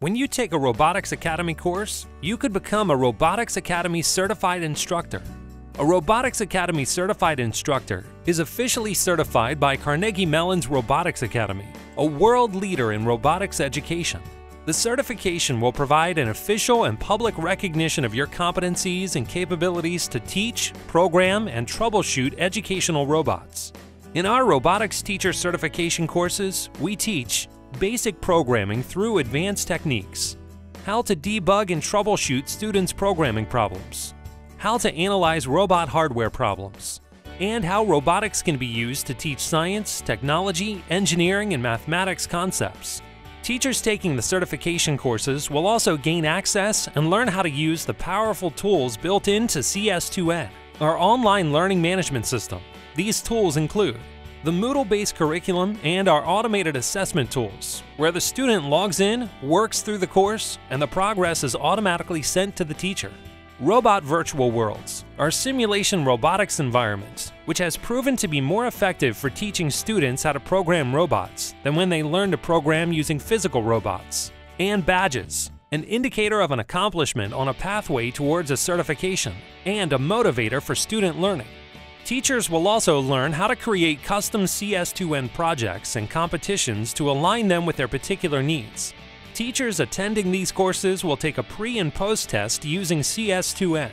When you take a Robotics Academy course, you could become a Robotics Academy Certified Instructor. A Robotics Academy Certified Instructor is officially certified by Carnegie Mellon's Robotics Academy, a world leader in robotics education. The certification will provide an official and public recognition of your competencies and capabilities to teach, program, and troubleshoot educational robots. In our robotics teacher certification courses, we teach basic programming through advanced techniques, how to debug and troubleshoot students' programming problems, how to analyze robot hardware problems, and how robotics can be used to teach science, technology, engineering, and mathematics concepts. Teachers taking the certification courses will also gain access and learn how to use the powerful tools built into CS2N, our online learning management system. These tools include the Moodle-based curriculum and our automated assessment tools, where the student logs in, works through the course, and the progress is automatically sent to the teacher. Robot Virtual Worlds, our simulation robotics environment, which has proven to be more effective for teaching students how to program robots than when they learn to program using physical robots. And badges, an indicator of an accomplishment on a pathway towards a certification and a motivator for student learning. Teachers will also learn how to create custom CS2N projects and competitions to align them with their particular needs. Teachers attending these courses will take a pre- and post-test using CS2N.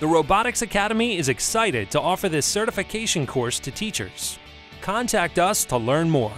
The Robotics Academy is excited to offer this certification course to teachers. Contact us to learn more.